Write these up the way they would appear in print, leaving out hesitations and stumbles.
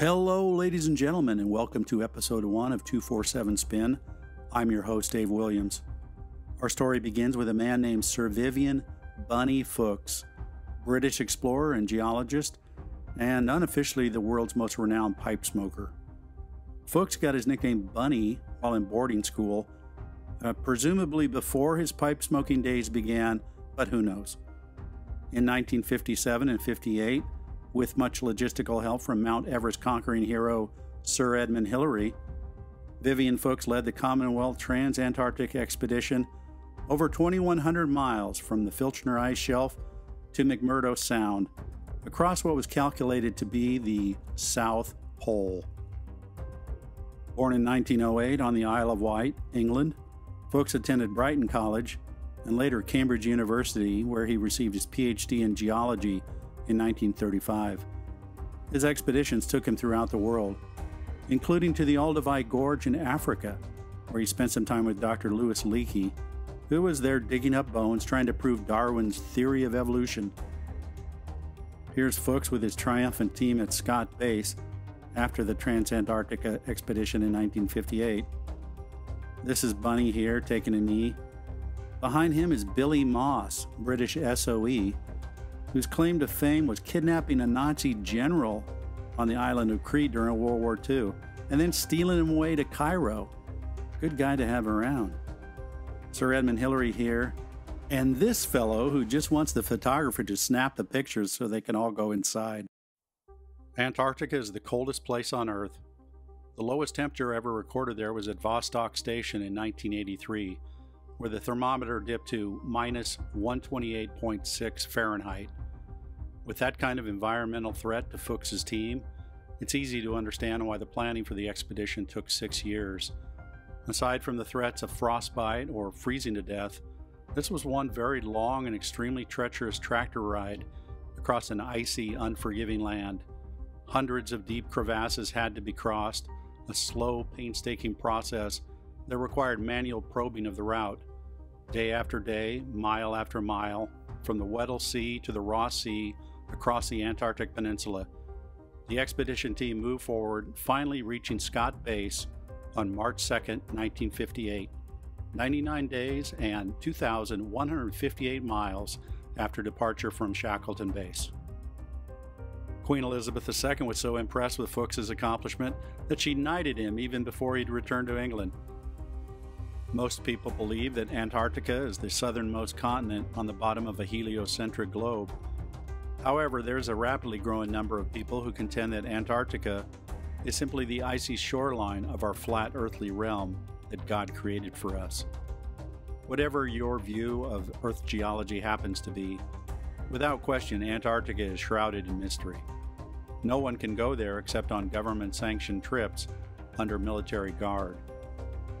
Hello, ladies and gentlemen, and welcome to episode 1 of 247 Spin. I'm your host, Dave Williams. Our story begins with a man named Sir Vivian "Bunny" Fuchs, British explorer and geologist, and unofficially the world's most renowned pipe smoker. Fuchs got his nickname Bunny while in boarding school, presumably before his pipe smoking days began, but who knows. In 1957 and 58, with much logistical help from Mount Everest conquering hero Sir Edmund Hillary, Vivian Fuchs led the Commonwealth Trans-Antarctic Expedition over 2,100 miles from the Filchner Ice Shelf to McMurdo Sound, across what was calculated to be the South Pole. Born in 1908 on the Isle of Wight, England, Fuchs attended Brighton College and later Cambridge University, where he received his PhD in geology in 1935. His expeditions took him throughout the world, including to the Olduvai Gorge in Africa, where he spent some time with Dr. Louis Leakey, who was there digging up bones trying to prove Darwin's theory of evolution. Here's Fuchs with his triumphant team at Scott Base after the Trans-Antarctica expedition in 1958. This is Bunny here, taking a knee. Behind him is Billy Moss, British SOE, whose claim to fame was kidnapping a Nazi general on the island of Crete during World War II, and then stealing him away to Cairo. Good guy to have around. Sir Edmund Hillary here, and this fellow who just wants the photographer to snap the pictures so they can all go inside. Antarctica is the coldest place on Earth. The lowest temperature ever recorded there was at Vostok Station in 1983, where the thermometer dipped to minus 128.6 Fahrenheit. With that kind of environmental threat to Fuchs's team, it's easy to understand why the planning for the expedition took 6 years. Aside from the threats of frostbite or freezing to death, this was one very long and extremely treacherous tractor ride across an icy, unforgiving land. Hundreds of deep crevasses had to be crossed, a slow, painstaking process that required manual probing of the route. Day after day, mile after mile, from the Weddell Sea to the Ross Sea, across the Antarctic Peninsula. The expedition team moved forward, finally reaching Scott Base on March 2, 1958, 99 days and 2,158 miles after departure from Shackleton Base. Queen Elizabeth II was so impressed with Fuchs's accomplishment that she knighted him even before he'd returned to England. Most people believe that Antarctica is the southernmost continent on the bottom of a heliocentric globe. However, there's a rapidly growing number of people who contend that Antarctica is simply the icy shoreline of our flat earthly realm that God created for us. Whatever your view of Earth geology happens to be, without question, Antarctica is shrouded in mystery. No one can go there except on government-sanctioned trips under military guard.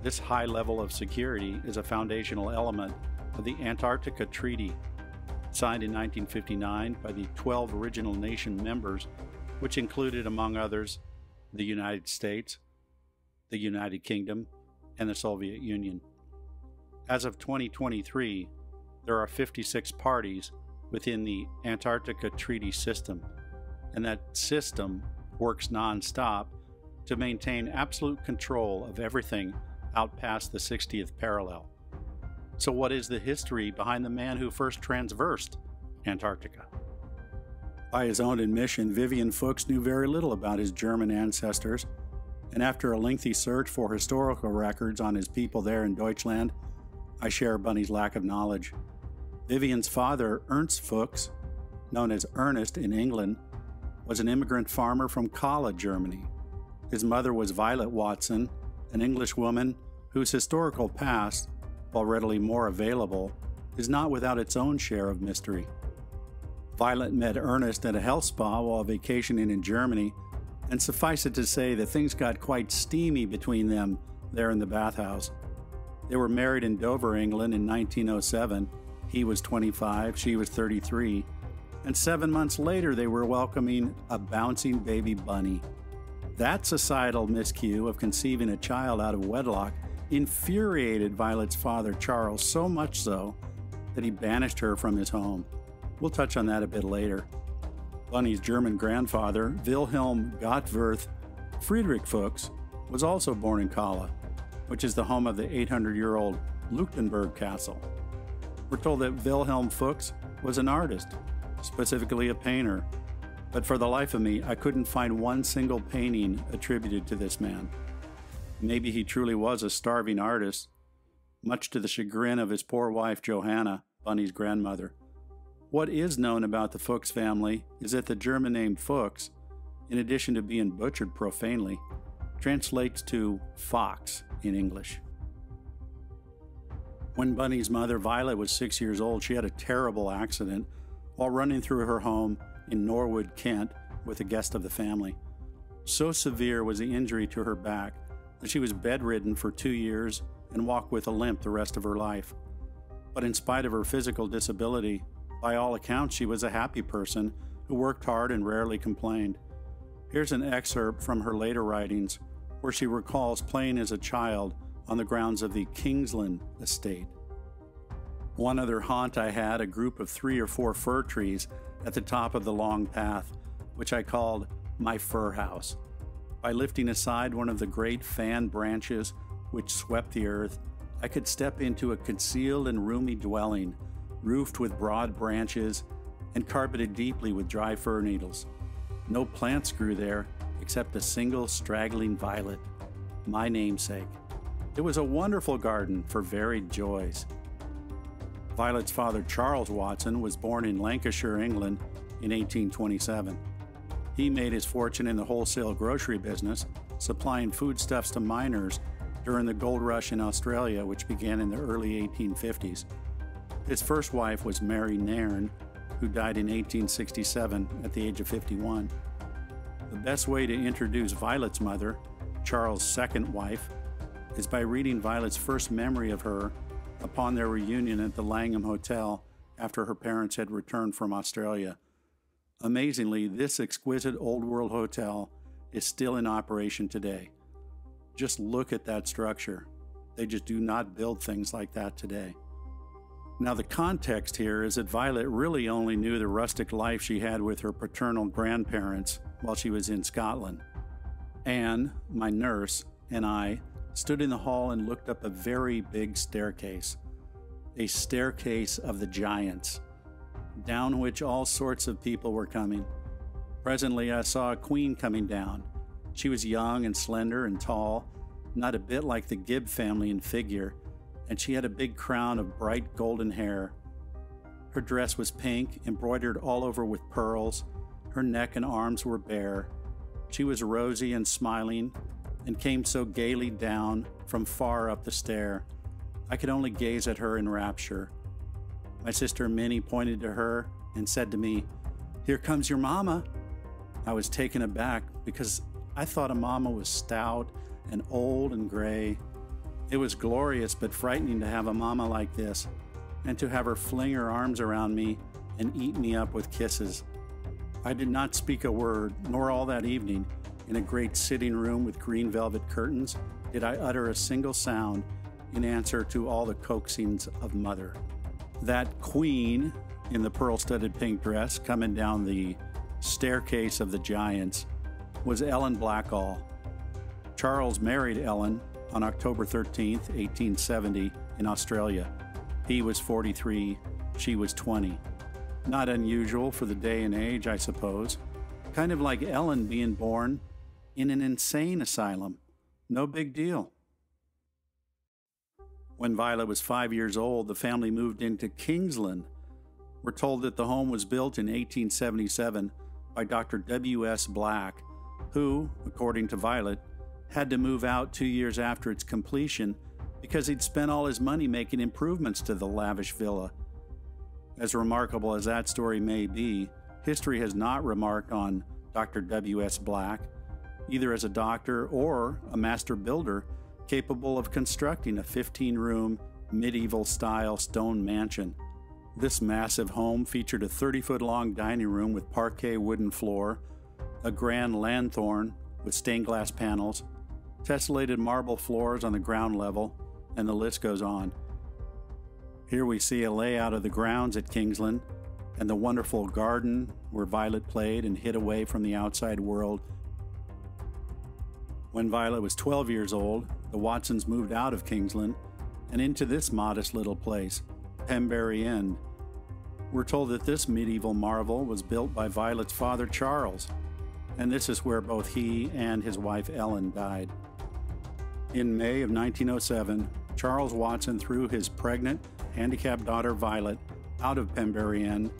This high level of security is a foundational element of the Antarctica Treaty, signed in 1959 by the 12 original nation members, which included, among others, the United States, the United Kingdom, and the Soviet Union. As of 2023, there are 56 parties within the Antarctica Treaty system, and that system works non-stop to maintain absolute control of everything out past the 60th parallel. So what is the history behind the man who first traversed Antarctica? By his own admission, Vivian Fuchs knew very little about his German ancestors, and after a lengthy search for historical records on his people there in Deutschland, I share Bunny's lack of knowledge. Vivian's father, Ernst Fuchs, known as Ernest in England, was an immigrant farmer from Cologne, Germany. His mother was Violet Watson, an English woman whose historical past, while readily more available, is not without its own share of mystery. Violet met Ernest at a health spa while vacationing in Germany, and suffice it to say that things got quite steamy between them there in the bathhouse. They were married in Dover, England in 1907. He was 25, she was 33, and 7 months later they were welcoming a bouncing baby bunny. That societal miscue of conceiving a child out of wedlock infuriated Violet's father, Charles, so much so that he banished her from his home. We'll touch on that a bit later. Bunny's German grandfather, Wilhelm Gottwirth Friedrich Fuchs, was also born in Cala, which is the home of the 800-year-old Leuchtenberg Castle. We're told that Wilhelm Fuchs was an artist, specifically a painter, but for the life of me, I couldn't find one single painting attributed to this man. Maybe he truly was a starving artist, much to the chagrin of his poor wife, Johanna, Bunny's grandmother. What is known about the Fuchs family is that the German name Fuchs, in addition to being butchered profanely, translates to fox in English. When Bunny's mother, Violet, was 6 years old, she had a terrible accident while running through her home in Norwood, Kent, with a guest of the family. So severe was the injury to her back that she was bedridden for 2 years and walked with a limp the rest of her life. But in spite of her physical disability, by all accounts she was a happy person who worked hard and rarely complained. Here's an excerpt from her later writings where she recalls playing as a child on the grounds of the Kingsland estate. One other haunt I had, a group of 3 or 4 fir trees at the top of the long path, which I called my fir house. By lifting aside one of the great fan branches which swept the earth, I could step into a concealed and roomy dwelling, roofed with broad branches and carpeted deeply with dry fir needles. No plants grew there except a single straggling violet, my namesake. It was a wonderful garden for varied joys. Violet's father, Charles Watson, was born in Lancashire, England in 1827. He made his fortune in the wholesale grocery business, supplying foodstuffs to miners during the gold rush in Australia, which began in the early 1850s. His first wife was Mary Nairn, who died in 1867 at the age of 51. The best way to introduce Violet's mother, Charles' second wife, is by reading Violet's first memory of her upon their reunion at the Langham Hotel after her parents had returned from Australia. Amazingly, this exquisite old world hotel is still in operation today. Just look at that structure. They just do not build things like that today. Now the context here is that Violet really only knew the rustic life she had with her paternal grandparents while she was in Scotland. Anne, my nurse, and I stood in the hall and looked up a very big staircase, a staircase of the giants, down which all sorts of people were coming. Presently I saw a queen coming down. She was young and slender and tall, not a bit like the Gibb family in figure, and she had a big crown of bright golden hair. Her dress was pink, embroidered all over with pearls. Her neck and arms were bare. She was rosy and smiling, and came so gaily down from far up the stair. I could only gaze at her in rapture. My sister Minnie pointed to her and said to me, "Here comes your mama." I was taken aback because I thought a mama was stout and old and gray. It was glorious but frightening to have a mama like this, and to have her fling her arms around me and eat me up with kisses. I did not speak a word, nor all that evening, in a great sitting room with green velvet curtains, did I utter a single sound in answer to all the coaxings of mother. That queen in the pearl-studded pink dress coming down the staircase of the giants was Ellen Blackall. Charles married Ellen on October 13, 1870, in Australia. He was 43, she was 20. Not unusual for the day and age, I suppose. Kind of like Ellen being born in an insane asylum. No big deal. When Violet was 5 years old, the family moved into Kingsland. We're told that the home was built in 1877 by Dr. W.S. Black, who, according to Violet, had to move out 2 years after its completion because he'd spent all his money making improvements to the lavish villa. As remarkable as that story may be, history has not remarked on Dr. W.S. Black, either as a doctor or a master builder capable of constructing a 15-room, medieval-style stone mansion. This massive home featured a 30-foot-long dining room with parquet wooden floor, a grand lanthorn with stained glass panels, tessellated marble floors on the ground level, and the list goes on. Here we see a layout of the grounds at Kingsland, and the wonderful garden where Violet played and hid away from the outside world. When Violet was 12 years old, the Watsons moved out of Kingsland and into this modest little place, Pembury End. We're told that this medieval marvel was built by Violet's father, Charles, and this is where both he and his wife, Ellen, died. In May of 1907, Charles Watson threw his pregnant, handicapped daughter, Violet, out of Pembury End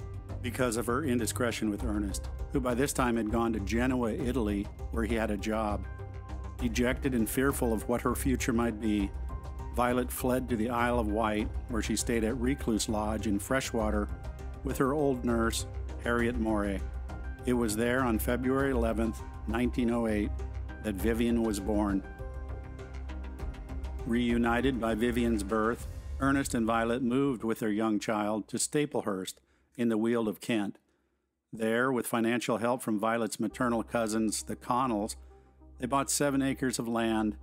because of her indiscretion with Ernest, who by this time had gone to Genoa, Italy, where he had a job. Dejected and fearful of what her future might be, Violet fled to the Isle of Wight, where she stayed at Recluse Lodge in Freshwater with her old nurse, Harriet Moray. It was there on February 11, 1908, that Vivian was born. Reunited by Vivian's birth, Ernest and Violet moved with their young child to Staplehurst in the Weald of Kent. There, with financial help from Violet's maternal cousins, the Connells, they bought 7 acres of land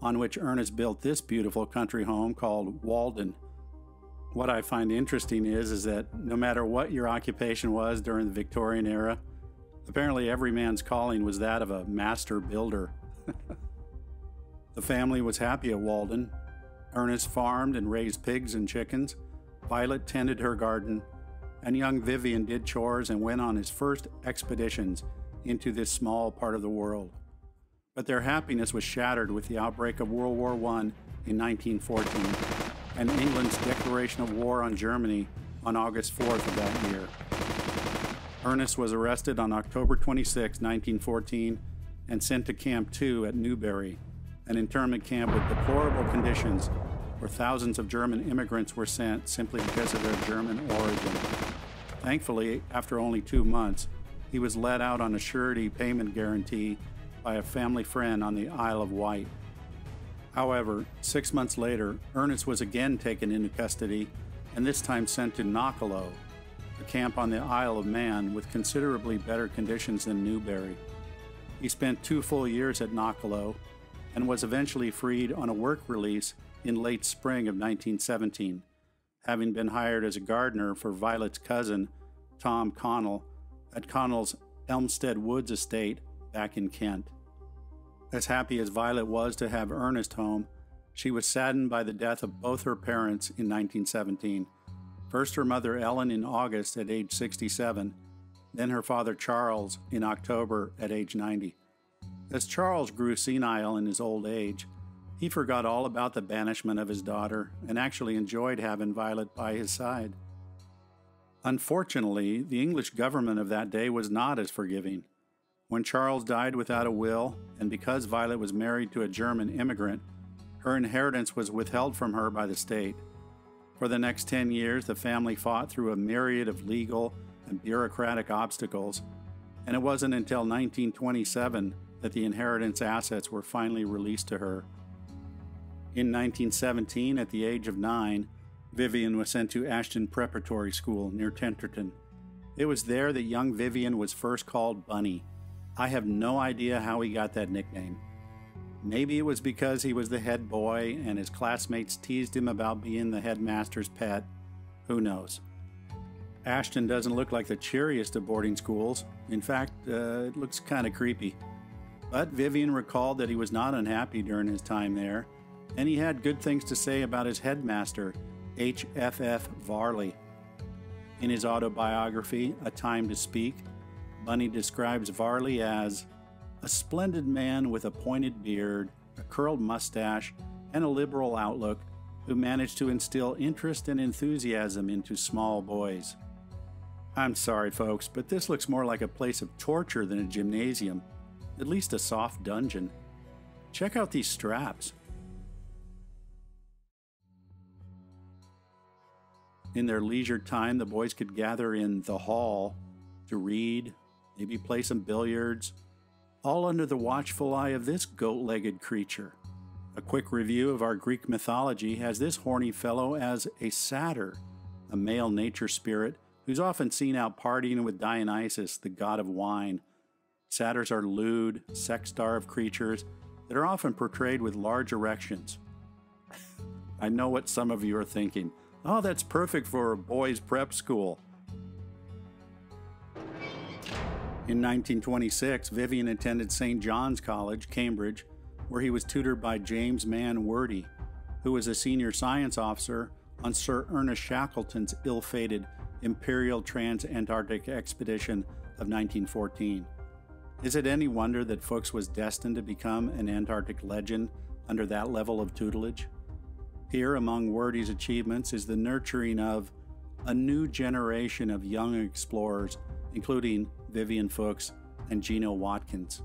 on which Ernest built this beautiful country home called Walden. What I find interesting is that no matter what your occupation was during the Victorian era, apparently every man's calling was that of a master builder. The family was happy at Walden. Ernest farmed and raised pigs and chickens. Violet tended her garden, and young Vivian did chores and went on his first expeditions into this small part of the world. But their happiness was shattered with the outbreak of World War I in 1914 and England's declaration of war on Germany on August 4th of that year. Ernest was arrested on October 26, 1914, and sent to Camp 2 at Newbury, an internment camp with deplorable conditions where thousands of German immigrants were sent simply because of their German origin. Thankfully, after only 2 months, he was let out on a surety payment guarantee by a family friend on the Isle of Wight. However, 6 months later, Ernest was again taken into custody and this time sent to Knockaloe, a camp on the Isle of Man with considerably better conditions than Newbury. He spent 2 full years at Knockaloe and was eventually freed on a work release in late spring of 1917, having been hired as a gardener for Violet's cousin, Tom Connell, at Connell's Elmstead Woods estate back in Kent. As happy as Violet was to have Ernest home, she was saddened by the death of both her parents in 1917. First her mother Ellen in August at age 67, then her father Charles in October at age 90. As Charles grew senile in his old age, he forgot all about the banishment of his daughter and actually enjoyed having Violet by his side. Unfortunately, the English government of that day was not as forgiving. When Charles died without a will, and because Violet was married to a German immigrant, her inheritance was withheld from her by the state. For the next 10 years, the family fought through a myriad of legal and bureaucratic obstacles, and it wasn't until 1927 that the inheritance assets were finally released to her. In 1917, at the age of 9, Vivian was sent to Ashton Preparatory School near Tenterton. It was there that young Vivian was first called Bunny. I have no idea how he got that nickname. Maybe it was because he was the head boy and his classmates teased him about being the headmaster's pet. Who knows? Ashton doesn't look like the cheeriest of boarding schools. In fact, it looks kind of creepy. But Vivian recalled that he was not unhappy during his time there, and he had good things to say about his headmaster, H.F.F. Varley. In his autobiography, A Time to Speak, Bunny describes Varley as a splendid man with a pointed beard, a curled mustache, and a liberal outlook who managed to instill interest and enthusiasm into small boys. I'm sorry, folks, but this looks more like a place of torture than a gymnasium, at least a soft dungeon. Check out these straps. In their leisure time, the boys could gather in the hall to read, maybe play some billiards, all under the watchful eye of this goat-legged creature. A quick review of our Greek mythology has this horny fellow as a satyr, a male nature spirit who's often seen out partying with Dionysus, the god of wine. Satyrs are lewd, sex-starved creatures that are often portrayed with large erections. I know what some of you are thinking. Oh, that's perfect for a boys' prep school. In 1926, Vivian attended St. John's College, Cambridge, where he was tutored by James Mann Wordie, who was a senior science officer on Sir Ernest Shackleton's ill-fated Imperial Trans-Antarctic Expedition of 1914. Is it any wonder that Fuchs was destined to become an Antarctic legend under that level of tutelage? Here, among Wordie's achievements, is the nurturing of a new generation of young explorers, including Vivian Fuchs and Gino Watkins.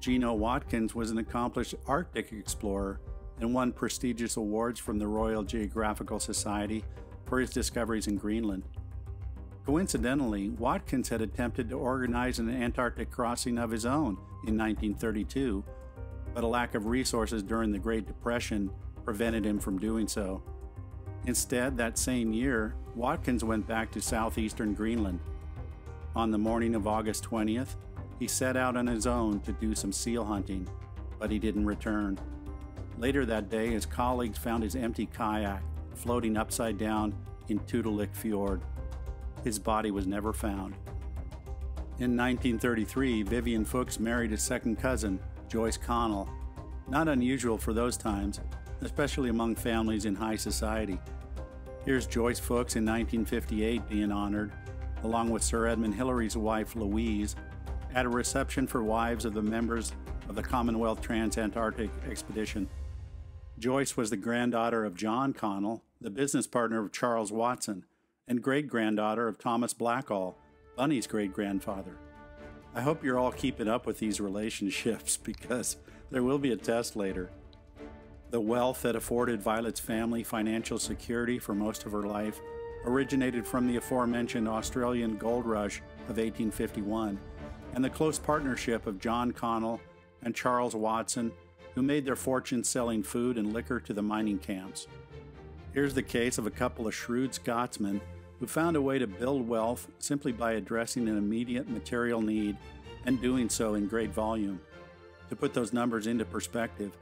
Gino Watkins was an accomplished Arctic explorer and won prestigious awards from the Royal Geographical Society for his discoveries in Greenland. Coincidentally, Watkins had attempted to organize an Antarctic crossing of his own in 1932, but a lack of resources during the Great Depression prevented him from doing so. Instead, that same year, Watkins went back to southeastern Greenland. On the morning of August 20th, he set out on his own to do some seal hunting, but he didn't return. Later that day, his colleagues found his empty kayak floating upside down in Tutulik Fjord. His body was never found. In 1933, Vivian Fuchs married his second cousin, Joyce Connell. Not unusual for those times, especially among families in high society. Here's Joyce Fuchs in 1958 being honored, along with Sir Edmund Hillary's wife, Louise, at a reception for wives of the members of the Commonwealth Trans-Antarctic Expedition. Joyce was the granddaughter of John Connell, the business partner of Charles Watson, and great-granddaughter of Thomas Blackall, Bunny's great-grandfather. I hope you're all keeping up with these relationships, because there will be a test later. The wealth that afforded Violet's family financial security for most of her life originated from the aforementioned Australian gold rush of 1851 and the close partnership of John Connell and Charles Watson, who made their fortune selling food and liquor to the mining camps. Here's the case of a couple of shrewd Scotsmen who found a way to build wealth simply by addressing an immediate material need and doing so in great volume. To put those numbers into perspective,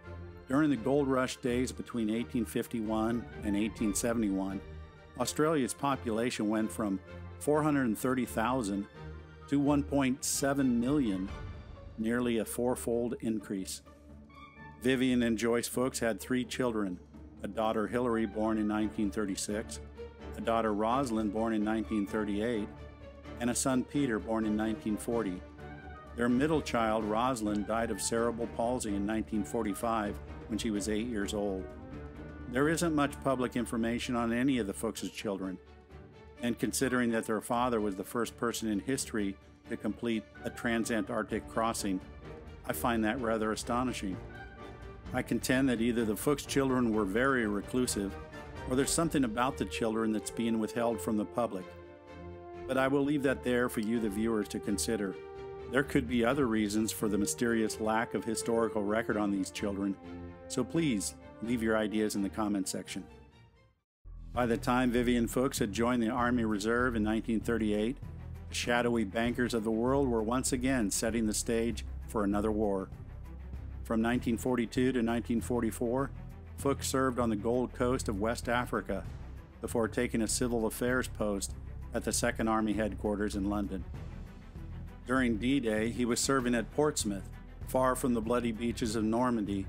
during the gold rush days between 1851 and 1871, Australia's population went from 430,000 to 1.7 million, nearly a fourfold increase. Vivian and Joyce Fuchs had three children, a daughter Hillary born in 1936, a daughter Rosalind born in 1938, and a son Peter born in 1940. Their middle child, Rosalind, died of cerebral palsy in 1945 when she was 8 years old. There isn't much public information on any of the Fuchs' children, and considering that their father was the first person in history to complete a trans-Antarctic crossing, I find that rather astonishing. I contend that either the Fuchs children were very reclusive, or there's something about the children that's being withheld from the public. But I will leave that there for you, the viewers, to consider. There could be other reasons for the mysterious lack of historical record on these children, so please, leave your ideas in the comments section. By the time Vivian Fuchs had joined the Army Reserve in 1938, the shadowy bankers of the world were once again setting the stage for another war. From 1942 to 1944, Fuchs served on the Gold Coast of West Africa before taking a civil affairs post at the 2nd Army headquarters in London. During D-Day, he was serving at Portsmouth, far from the bloody beaches of Normandy.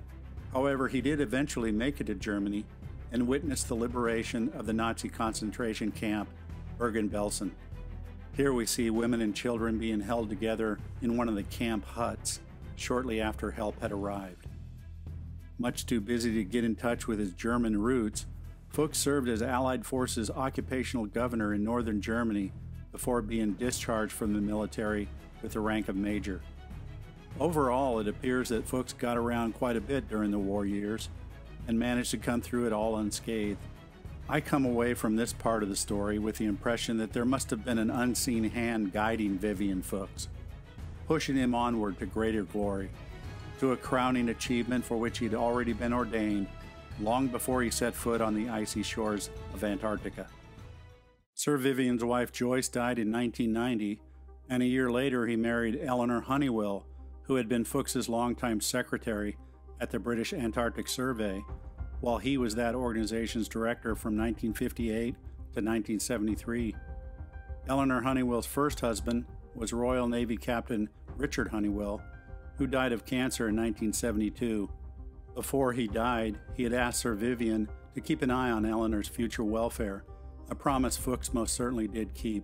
However, he did eventually make it to Germany and witnessed the liberation of the Nazi concentration camp, Bergen-Belsen. Here we see women and children being held together in one of the camp huts shortly after help had arrived. Much too busy to get in touch with his German roots, Fuchs served as Allied Forces occupational governor in northern Germany before being discharged from the military with the rank of major. Overall, it appears that Fuchs got around quite a bit during the war years and managed to come through it all unscathed. I come away from this part of the story with the impression that there must have been an unseen hand guiding Vivian Fuchs, pushing him onward to greater glory, to a crowning achievement for which he'd already been ordained long before he set foot on the icy shores of Antarctica. Sir Vivian's wife Joyce died in 1990, and a year later he married Eleanor Honeywell, who had been Fuchs's longtime secretary at the British Antarctic Survey, while he was that organization's director from 1958 to 1973. Eleanor Honeywell's first husband, was Royal Navy Captain Richard Honeywell, who died of cancer in 1972. Before he died, he had asked Sir Vivian to keep an eye on Eleanor's future welfare, a promise Fuchs most certainly did keep.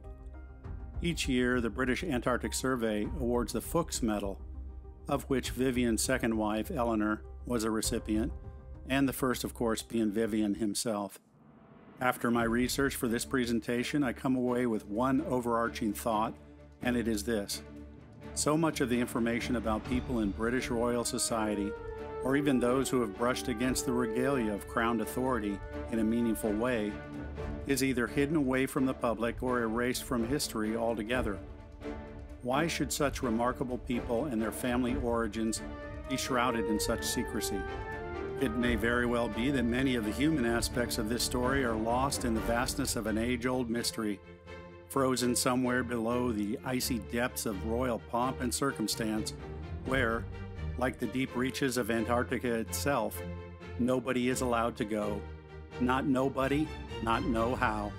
Each year, the British Antarctic Survey awards the Fuchs Medal, of which Vivian's second wife, Eleanor, was a recipient, and the first, of course, being Vivian himself. After my research for this presentation, I come away with one overarching thought, and it is this. So much of the information about people in British Royal Society, or even those who have brushed against the regalia of Crown authority in a meaningful way, is either hidden away from the public or erased from history altogether. Why should such remarkable people and their family origins be shrouded in such secrecy? It may very well be that many of the human aspects of this story are lost in the vastness of an age-old mystery, frozen somewhere below the icy depths of royal pomp and circumstance, where, like the deep reaches of Antarctica itself, nobody is allowed to go. Not nobody, not know how.